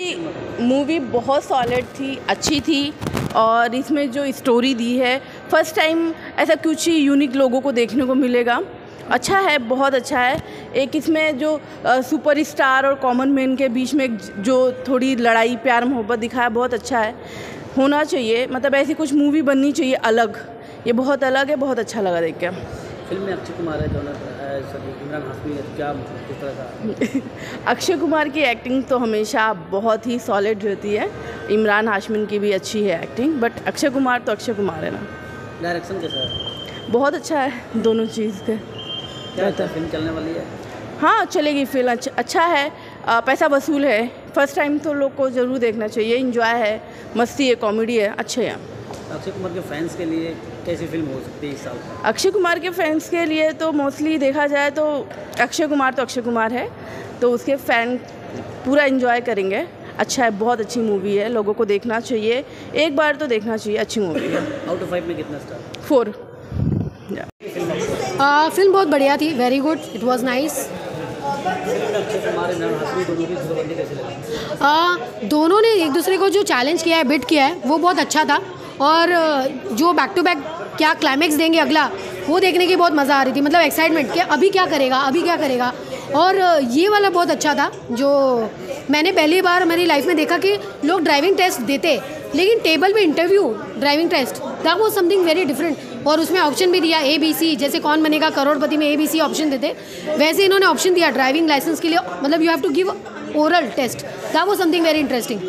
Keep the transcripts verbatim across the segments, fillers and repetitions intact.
Movie बहुत solid थी, अच्छी थी और इसमें जो स्टोरी दी है फर्स्ट टाइम ऐसा कुछ ही यूनिक लोगों को देखने को मिलेगा। अच्छा है, बहुत अच्छा है। एक इसमें जो सुपरस्टार और कॉमन मैन के बीच में जो थोड़ी लड़ाई प्यार मोहब्बत दिखाया बहुत अच्छा है, होना चाहिए। मतलब ऐसी कुछ मूवी बननी चाहिए अलग, ये बहुत अलग है, बहुत अच्छा लगा देख के। फिल्म में अक्षय कुमार है, इमरान हाशमी है, क्या किस तरह का? अक्षय कुमार की एक्टिंग तो हमेशा बहुत ही सॉलिड रहती है, इमरान हाशमी की भी अच्छी है एक्टिंग, बट अक्षय कुमार तो अक्षय कुमार है ना। डायरेक्शन कैसा है? बहुत अच्छा है, दोनों चीज़ के। क्या है, फिल्म चलने वाली है? हाँ चलेगी फिल्म, अच्छा, अच्छा है, आ, पैसा वसूल है। फर्स्ट टाइम तो लोग को ज़रूर देखना चाहिए। इंजॉय है, मस्ती है, कॉमेडी है, अच्छे हैं। अक्षय कुमार के फैंस के लिए कैसी फिल्म हो सकती है इस साल? अक्षय कुमार के फैंस के लिए तो मोस्टली देखा जाए तो अक्षय कुमार तो अक्षय कुमार है, तो उसके फैन पूरा एंजॉय करेंगे। अच्छा है, बहुत अच्छी मूवी है, लोगों को देखना चाहिए, एक बार तो देखना चाहिए, अच्छी मूवी है। आउट ऑफ फाइव में कितना स्टार? फोर। फिल्म बहुत बढ़िया थी, very good, it was nice. दोनों ने एक दूसरे को जो चैलेंज किया है, बिट किया है, वो बहुत अच्छा था। और जो बैक टू बैक क्या क्लाइमेक्स देंगे अगला, वो देखने की बहुत मज़ा आ रही थी। मतलब एक्साइटमेंट कि अभी क्या करेगा, अभी क्या करेगा। और ये वाला बहुत अच्छा था, जो मैंने पहली बार मेरी लाइफ में देखा कि लोग ड्राइविंग टेस्ट देते लेकिन टेबल पे interview driving test, that was something very different. और उसमें ऑप्शन भी दिया ए बी सी, जैसे कौन बनेगा करोड़पति में ए बी सी ऑप्शन देते, वैसे इन्होंने ऑप्शन दिया ड्राइविंग लाइसेंस के लिए, मतलब you have to give oral test, that was something very interesting.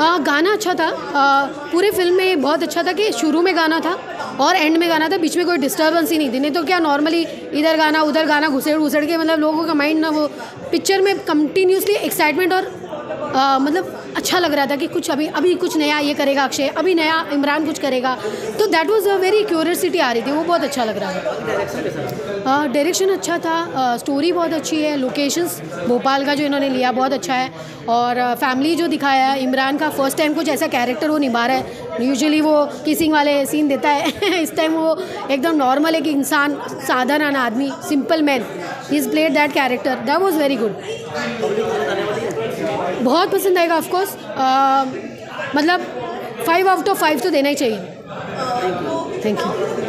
आ, गाना अच्छा था, आ, पूरे फिल्म में बहुत अच्छा था कि शुरू में गाना था और एंड में गाना था, बीच में कोई डिस्टर्बेंस ही नहीं थी। नहीं तो क्या नॉर्मली इधर गाना उधर गाना घुसेड़ घुसेड़ के मतलब लोगों का माइंड ना, वो पिक्चर में कंटिन्यूसली एक्साइटमेंट और आ, मतलब अच्छा लग रहा था कि कुछ अभी अभी कुछ नया ये करेगा अक्षय, अभी नया इमरान कुछ करेगा, तो that was a very curiosity आ रही थी, वो बहुत अच्छा लग रहा है। डायरेक्शन अच्छा था, स्टोरी बहुत अच्छी है, लोकेशंस भोपाल का जो इन्होंने लिया बहुत अच्छा है, और फैमिली जो दिखाया है इमरान का, फर्स्ट टाइम कुछ ऐसा कैरेक्टर वो निभा रहा है। यूजुअली वो किसिंग वाले सीन देता है इस टाइम वो एकदम नॉर्मल एक इंसान, साधारण आदमी, simple man, he is played that character, that was very good. बहुत पसंद आएगा ऑफकोर्स, मतलब फाइव आउट ऑफ फाइव तो देना ही चाहिए। Thank you.